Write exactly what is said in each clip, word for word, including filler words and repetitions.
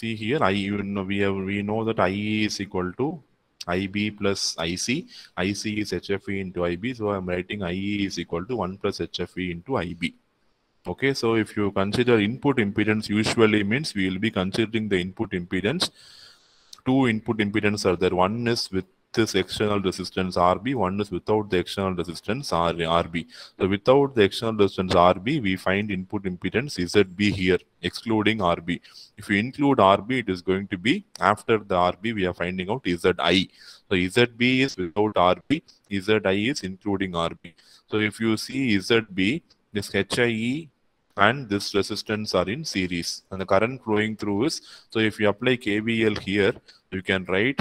see here, I you know we have we know that I E is equal to I B plus I C. I C is H F E into I B, so I'm writing I E is equal to one plus H F E into I B. Okay, so if you consider input impedance, usually means we will be considering the input impedance. Two input impedance are there. One is with this external resistance R B, one is without the external resistance R B. So without the external resistance R B, we find input impedance Z B here, excluding R B. If you include R B, it is going to be after the R B, we are finding out Z I. So Z B is without R B, Z I is including R B. So if you see Z B, this H I E and this resistance are in series, and the current flowing through is, so if you apply K V L here, you can write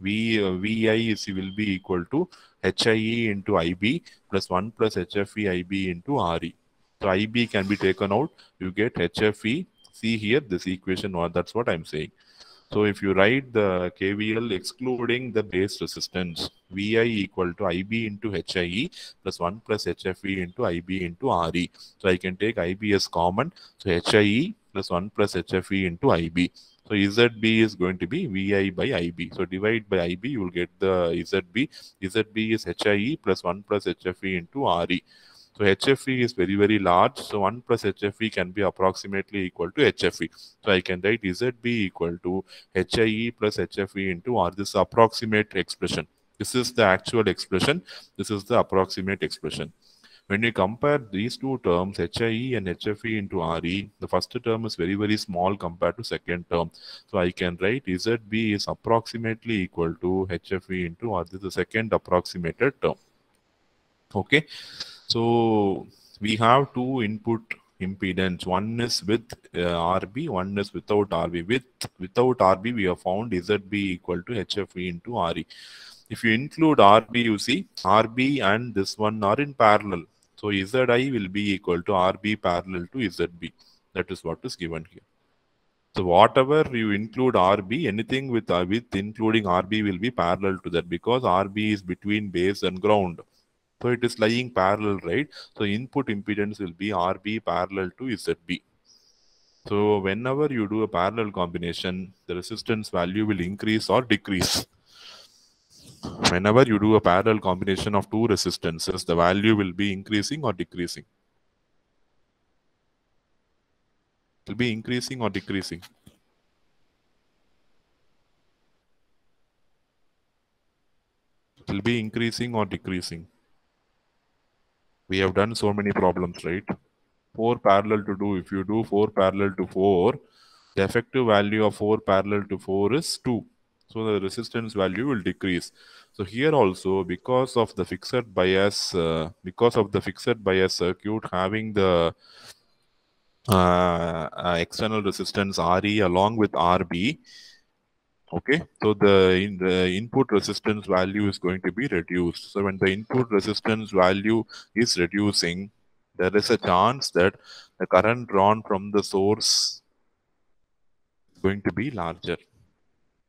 V, uh, V I is will be equal to H I E into I B plus one plus H F E I B into R E. So I B can be taken out, you get H F E. See here this equation, or that's what I'm saying. So if you write the K V L excluding the base resistance, V I equal to I B into H I E plus one plus H F E into I B into R E. So I can take I B as common, so H I E plus one plus H F E into I B. So Z B is going to be V I by I B. So divide by I B, you will get the Z B. Z B is H I E plus one plus H F E into R E. So H F E is very, very large. So one plus H F E can be approximately equal to H F E. So I can write Z B equal to H I E plus H F E into R. This is approximate expression. This is the actual expression. This is the approximate expression. When you compare these two terms, H I E and H F E into R E, the first term is very, very small compared to second term. So I can write Z B is approximately equal to H F E into R. This is the second approximated term. Okay. So we have two input impedance. One is with uh, R B, one is without R B. With Without R B, we have found Z B equal to H F E into R E. If you include R B, you see R B and this one are in parallel. So Z I will be equal to R B parallel to Z B. That is what is given here. So whatever you include R B, anything with, uh, with including R B will be parallel to that, because R B is between base and ground. So it is lying parallel, right? So input impedance will be R B parallel to Z B. So whenever you do a parallel combination, the resistance value will increase or decrease. Whenever you do a parallel combination of two resistances, the value will be increasing or decreasing. It will be increasing or decreasing. It will be increasing or decreasing. We have done so many problems, right? four parallel to two. If you do four parallel to four, the effective value of four parallel to four is two. So the resistance value will decrease. So here also, because of the fixed bias, uh, because of the fixed bias circuit having the uh, uh, external resistance R E along with R B, okay, so the, in the input resistance value is going to be reduced. So when the input resistance value is reducing, there is a chance that the current drawn from the source is going to be larger.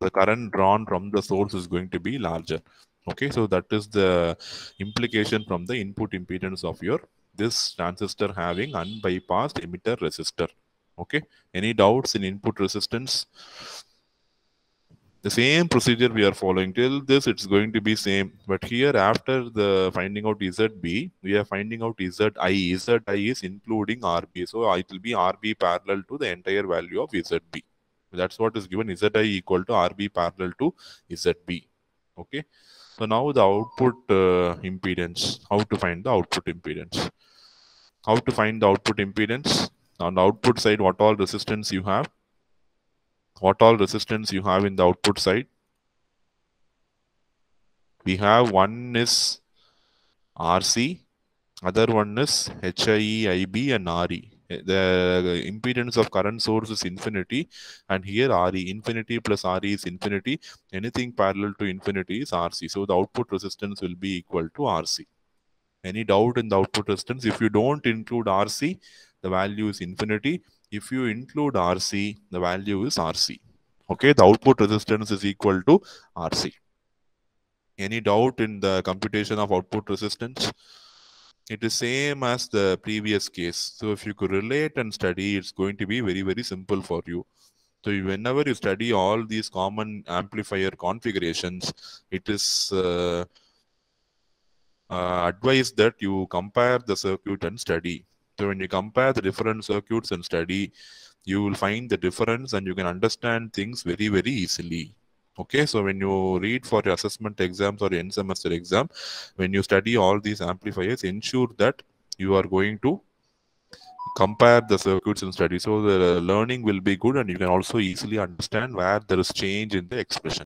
The current drawn from the source is going to be larger. Okay, so that is the implication from the input impedance of your this transistor having unbypassed emitter resistor. Okay, any doubts in input resistance? The same procedure we are following till this, it's going to be same. But here after the finding out Z B, we are finding out Z I. Z I is including R B. So it will be R B parallel to the entire value of Z B. That's what is given. Z I equal to R B parallel to Z B. Okay. So now the output uh, impedance. How to find the output impedance? How to find the output impedance? On the output side, what all resistance you have? What all resistance you have in the output side? We have one is R C, other one is H I E, I B, and R E. The impedance of current source is infinity, and here R E, infinity plus R E is infinity, anything parallel to infinity is R C. So the output resistance will be equal to R C. Any doubt in the output resistance? If you don't include R C, the value is infinity. If you include R C, the value is R C. Okay, the output resistance is equal to R C. Any doubt in the computation of output resistance? It is same as the previous case. So if you could relate and study, it's going to be very, very simple for you. So whenever you study all these common amplifier configurations, it is uh, uh, advised that you compare the circuit and study. So when you compare the different circuits and study, you will find the difference and you can understand things very, very easily. Okay, so when you read for your assessment exams or end semester exam, when you study all these amplifiers, ensure that you are going to compare the circuits and study. So the learning will be good and you can also easily understand where there is change in the expression.